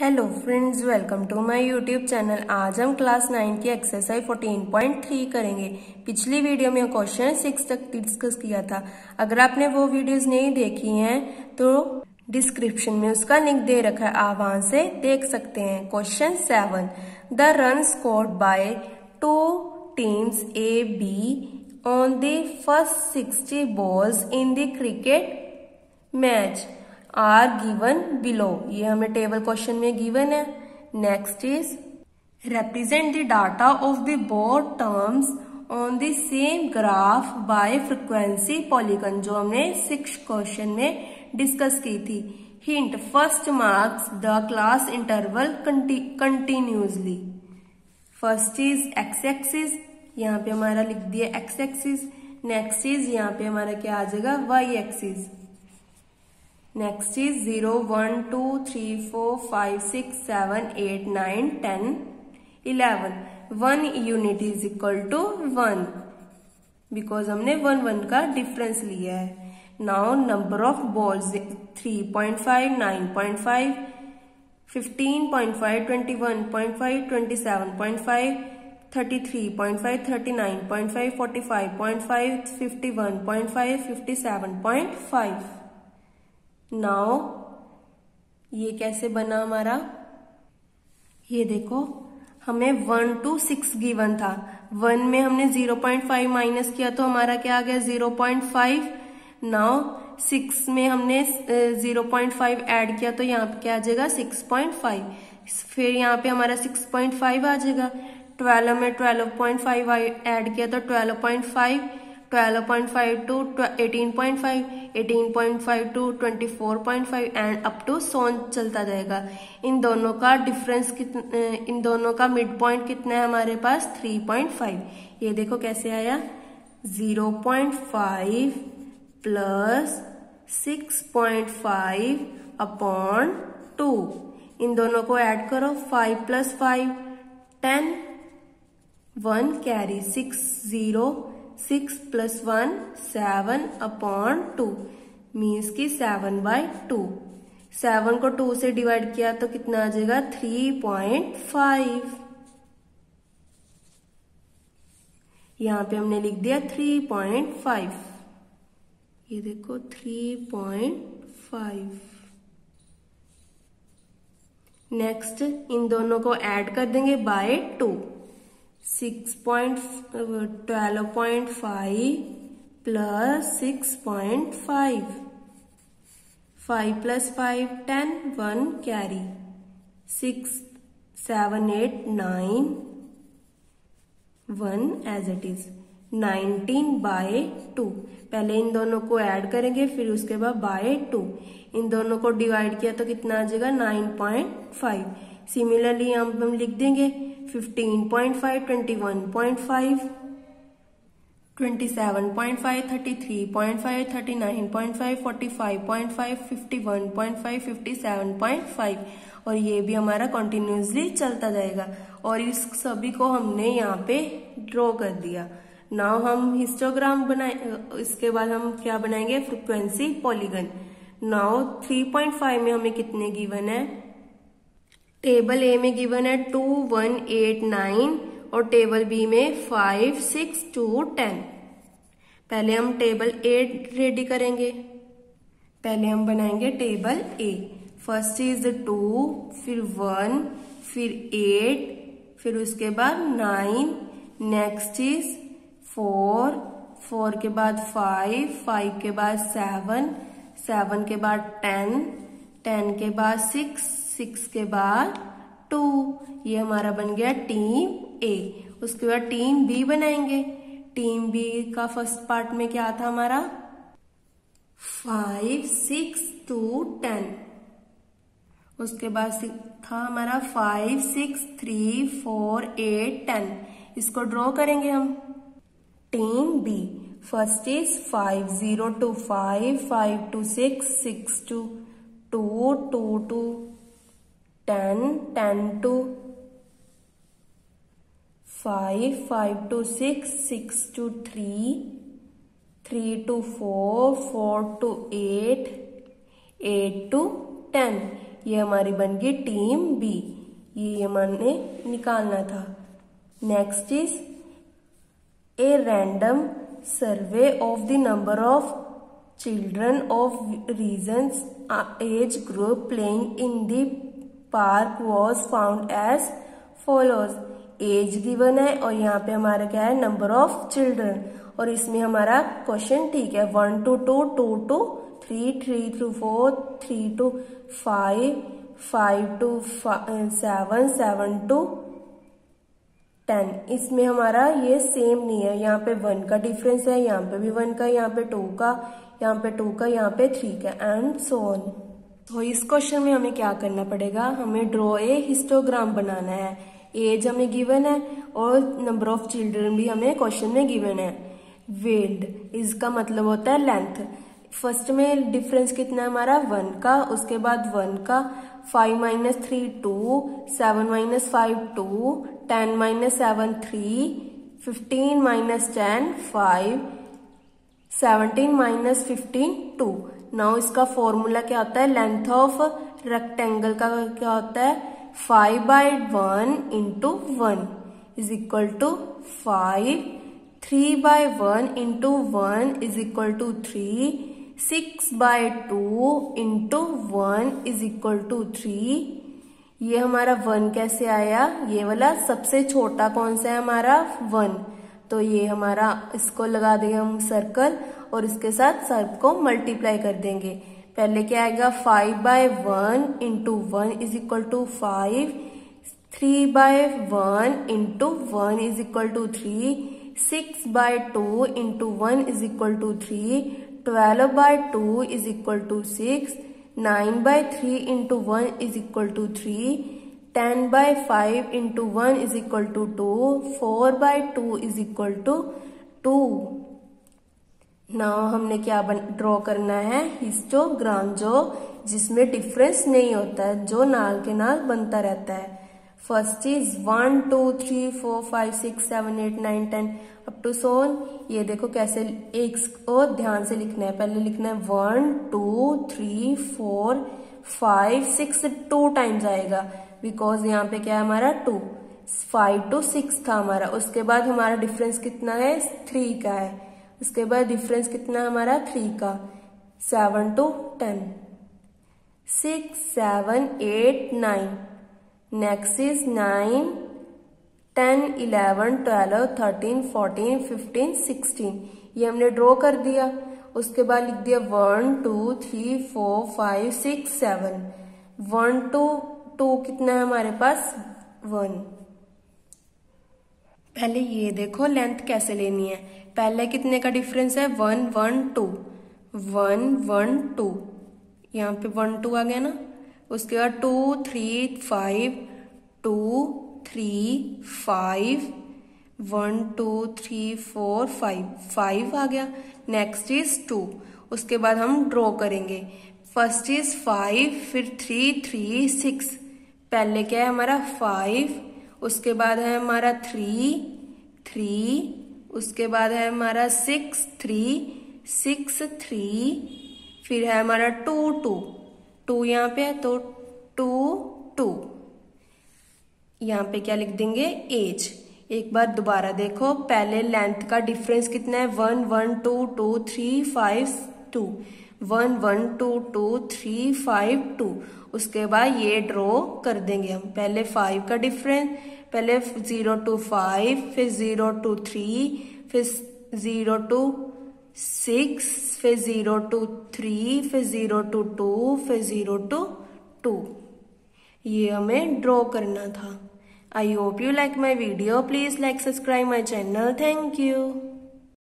Hello friends, welcome to my YouTube channel. आज हम class 9 की एक्सरसाइज 14.3 करेंगे। पिछली वीडियो में क्वेश्चन 6 तक डिस्कस किया था। अगर आपने वो वीडियोस नहीं देखी हैं तो डिस्क्रिप्शन में उसका लिंक दे रखा है, आप वहां से देख सकते हैं। Question 7, the run scored by two teams A B on the first 60 balls in the cricket match are given below. ये हमें टेबल क्वेश्चन में गिवन है। Next is represent the data of the board terms on the same graph by frequency polygon, जो हमने 6 question में discuss की थी। Hint, first marks the class interval continuously. First is X axis, यहाँ पे हमारा लिख दिया एक्स एक्सिस। नेक्स्ट इज यहाँ पे हमारा क्या आ जाएगा, Y axis. Next is 0, 1, 2, 3, 4, 5, 6, 7, 8, 9, 10, 11। 1 unit is equal to 1 because हमने 1, 1 का डिफरेंस लिया है। Now number of balls 3.5, 9.5, 15.5, 21.5, 27.5, 33.5, 39.5, 45.5, 51.5, 57.5। Now ये कैसे बना हमारा, ये देखो हमें 1 to 6 गिवन था। 1 में हमने 0.5 माइनस किया तो हमारा क्या आ गया, 0.5। नाउ 6 में हमने 0.5 ऐड किया तो यहाँ पे क्या आ जाएगा, 6.5। फिर यहाँ पे हमारा 6.5 आ जाएगा। 12 में 12.5 ऐड किया तो 12.5, 12.5 to 18.5, 18.5 to 24.5 and up to so on चलता जाएगा। इन दोनों का डिफरेंस कितना, इन दोनों का मिड पॉइंट कितना है हमारे पास, 3.5। ये देखो कैसे आया, 0.5 प्लस 6.5 अपॉन 2। इन दोनों को ऐड करो, 5 + 5 10, 1 कैरी 6 0, 6 + 1 7 अपॉन 2 मीन्स की 7/2। 7 को 2 से डिवाइड किया तो कितना आ जाएगा, 3.5। यहाँ पे हमने लिख दिया 3.5, ये देखो 3.5। नेक्स्ट इन दोनों को ऐड कर देंगे by 2। 12.5 + 6.5, 5 + 5 10, 1 carry 6 7 8 9, 1 as it is 19/2। पहले इन दोनों को ऐड करेंगे फिर उसके बाद बाय 2। इन दोनों को डिवाइड किया तो कितना आ जाएगा, 9.5। सिमिलरली हम लिख देंगे 15.5, 21.5, 27.5, 33.5, 39.5, 45.5, 51.5, 57.5 और ये भी हमारा कंटिन्यूसली चलता जाएगा। और इस सभी को हमने यहाँ पे ड्रॉ कर दिया। नाउ हम हिस्टोग्राम बनाए, इसके बाद हम क्या बनाएंगे, फ्रीक्वेंसी पॉलीगन। नाउ 3.5 में हमें कितने गिवन है, टेबल ए में गिवन है 2, 1, 8, 9 और टेबल बी में 5, 6, 2, 10। पहले हम टेबल ए रेडी करेंगे। पहले हम बनाएंगे टेबल ए। फर्स्ट इज 2, फिर 1, फिर 8, फिर उसके बाद 9। नेक्स्ट इज 4, 4 के बाद 5, 5 के बाद 7, 7 के बाद 10, 10 के बाद 6, 6 के बाद 2। ये हमारा बन गया टीम ए। उसके बाद टीम बी बनाएंगे। टीम बी का फर्स्ट पार्ट में क्या था हमारा, 5, 6, 2, 10। उसके बाद था हमारा 5, 6, 3, 4, 8, 10। इसको ड्रॉ करेंगे हम। Team B, first is 5, 0 to 5, 5 to 6, 6 to 2, 2 to 10, 10 to 5, 5 to 6, 6 to 3, 3 to 4, 4 to 8, 8 to 10। ये हमारी बन गई टीम बी, ये हमने निकालना था। Next is a random survey of the number of children of reasons age group playing in the park was found as follows. As given है और यहाँ पे हमारा क्या है नंबर ऑफ चिल्ड्रन, और इसमें हमारा क्वेश्चन ठीक है 1 to 2, 2 to 3, 3 to 4, 3 to 5, 5 to 7, 7 to 10। इसमें हमारा ये सेम नहीं है, यहाँ पे 1 का डिफरेंस है, यहाँ पे भी 1 का, यहाँ पे 2 का, यहाँ पे 2 का, यहाँ पे 3 का, एंड सो ऑन। तो इस क्वेश्चन में हमें क्या करना पड़ेगा, हमें ड्रॉ ए हिस्टोग्राम बनाना है। एज हमें गिवन है और नंबर ऑफ चिल्ड्रन भी हमें क्वेश्चन में गिवन है। वेल्ड इसका मतलब होता है लेंथ। फर्स्ट में डिफरेंस कितना है हमारा 1 का, उसके बाद 1 का, 5 - 3 2, 7 - 5 2, 10 - 7 3, 15 - 10 5, 17 - 15 2। नाउ इसका फॉर्मूला क्या होता है, लेंथ ऑफ रेक्टेंगल का क्या होता है 5/1 into 1 is equal to 5, 3/1 into 1 is equal to 3, 6/2 into 1 is equal to 3। ये हमारा 1 कैसे आया, ये वाला सबसे छोटा कौन सा है हमारा 1, तो ये हमारा इसको लगा देंगे हम सर्कल और इसके साथ सर्कल को मल्टीप्लाई कर देंगे। पहले क्या आएगा 5/1 into 1 is equal to 5, 3/1 into 1 is equal to 3, 6/2 into 1 is equal to 3, 12/2 is equal to 6, 9/3 into 1 is equal to 3, 10/5 into 1 is equal to 2, 4/2 is equal to 2। Now हमने क्या ड्रॉ करना है हिस्टोग्राम, जो जिसमें डिफरेंस नहीं होता है, जो नाल के नाल बनता रहता है। First is 1 2 3 4 5 6 7 8 9 10 up to so on. ये देखो कैसे एक को ध्यान से लिखना है, पहले लिखना है 1 2 3 4 5 6 2 टाइम्स आएगा बिकॉज यहाँ पे क्या है हमारा 2, 5 to 6 था हमारा। उसके बाद हमारा डिफरेंस कितना है 3 का है, उसके बाद डिफरेंस कितना हमारा 3 का 7 to 10, 6 7 8 9। नेक्स्ट इज 9 10 11 12 13 14 15 16, ये हमने ड्रॉ कर दिया। उसके बाद लिख दिया 1 2 3 4 5 6 7, 1 2 2 कितना है हमारे पास 1। पहले ये देखो लेंथ कैसे लेनी है, पहले कितने का डिफरेंस है 1 1 2, 1 1 2, यहाँ पे 1 2 आ गया ना। उसके बाद 2 3 5, 2 3 5, 1 2 3 4 5, 5 आ गया। नेक्स्ट इज 2, उसके बाद हम ड्रॉ करेंगे। फर्स्ट इज 5, फिर 3 3 6, पहले क्या है हमारा 5, उसके बाद है हमारा 3 3, उसके बाद है हमारा 6 3 6 3, फिर है हमारा 2 2 2, यहाँ पे है तो 2 2। यहाँ पे क्या लिख देंगे एज। एक बार दोबारा देखो, पहले लेंथ का डिफरेंस कितना है 1 1 2 2 3 5 2, 1 1 2 2 3 5 2। उसके बाद ये ड्रॉ कर देंगे हम, पहले 5 का डिफरेंस, पहले 0 to 5, फिर 0 to 3, फिर 0 to 6, फिर 0 to 3, फिर 0 to 2, फिर 0 to 2। ये हमें ड्रॉ करना था। I hope you like my video, please like subscribe my channel. Thank you.